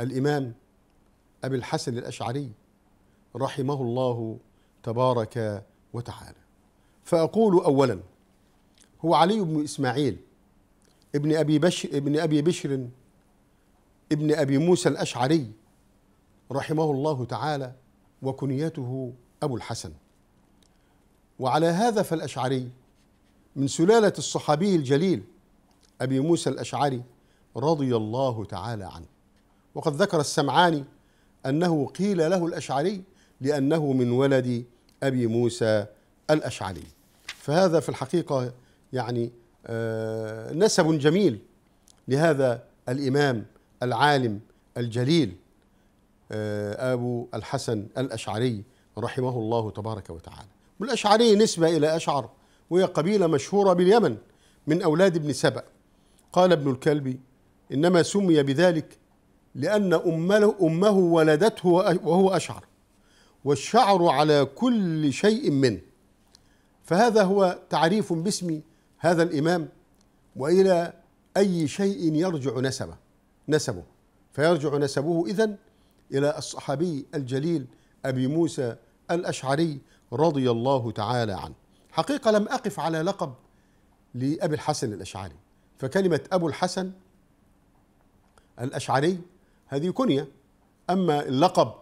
الإمام أبو الحسن الأشعري رحمه الله تبارك وتعالى. فأقول أولا هو علي بن إسماعيل ابن أبي بشر ابن أبي موسى الأشعري رحمه الله تعالى، وكنيته أبو الحسن. وعلى هذا فالأشعري من سلالة الصحابي الجليل أبي موسى الأشعري رضي الله تعالى عنه. وقد ذكر السمعاني أنه قيل له الأشعري لأنه من ولد أبي موسى الأشعري، فهذا في الحقيقة يعني نسب جميل لهذا الإمام العالم الجليل أبو الحسن الأشعري رحمه الله تبارك وتعالى. والأشعري نسبة إلى أشعر، وهي قبيلة مشهورة باليمن من أولاد ابن سبأ. قال ابن الكلبي: إنما سمي بذلك لأن أمه ولدته وهو أشعر، والشعر على كل شيء منه. فهذا هو تعريف باسم هذا الإمام وإلى أي شيء يرجع نسبه. فيرجع نسبه إذن إلى الصحابي الجليل أبي موسى الأشعري رضي الله تعالى عنه. حقيقة لم أقف على لقب لأبي الحسن الأشعري، فكلمة أبو الحسن الأشعري هذه كنية، أما اللقب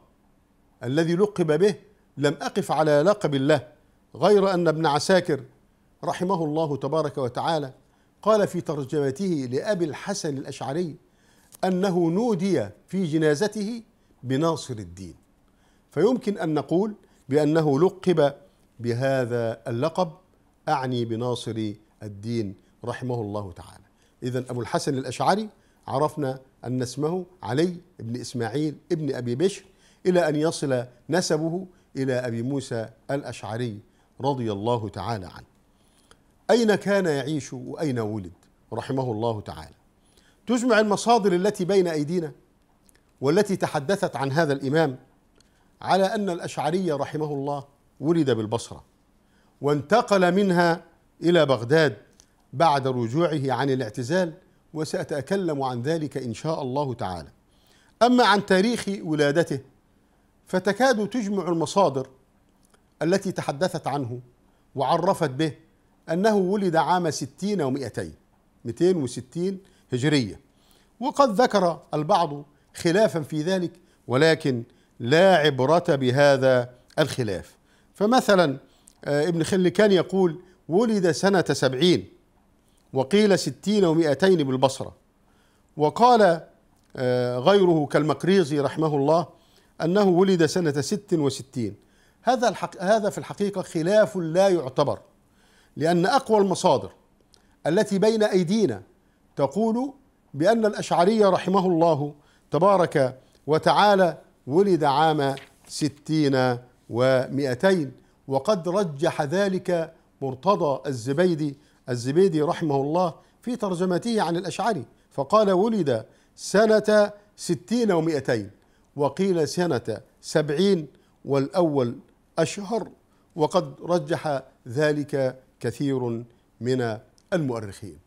الذي لقب به لم أقف على لقب له، غير أن ابن عساكر رحمه الله تبارك وتعالى قال في ترجمته لأبي الحسن الأشعري أنه نودي في جنازته بناصر الدين، فيمكن أن نقول بأنه لقب بهذا اللقب، أعني بناصر الدين رحمه الله تعالى. إذن أبو الحسن الأشعري عرفنا أن اسمه علي بن إسماعيل ابن أبي بشر، إلى أن يصل نسبه إلى أبي موسى الأشعري رضي الله تعالى عنه. أين كان يعيش وأين ولد رحمه الله تعالى؟ تجمع المصادر التي بين أيدينا والتي تحدثت عن هذا الإمام على أن الأشعري رحمه الله ولد بالبصرة، وانتقل منها إلى بغداد بعد رجوعه عن الاعتزال، وسأتكلم عن ذلك إن شاء الله تعالى. أما عن تاريخ ولادته فتكاد تجمع المصادر التي تحدثت عنه وعرفت به أنه ولد عام 60 و200 260 هجرية، وقد ذكر البعض خلافا في ذلك، ولكن لا عبرة بهذا الخلاف. فمثلا ابن خلّكان يقول: ولد سنة 70، وقيل 60 و200 بالبصرة. وقال غيره كالمقريزي رحمه الله أنه ولد سنة 66. هذا في الحقيقة خلاف لا يعتبر، لأن أقوى المصادر التي بين أيدينا تقول بأن الأشعري رحمه الله تبارك وتعالى ولد عام 60 و200، وقد رجح ذلك مرتضى الزبيدي رحمه الله في ترجمته عن الأشعري، فقال: ولد سنة 60 و200، وقيل سنة 70، والأول أشهر. وقد رجح ذلك كثير من المؤرخين.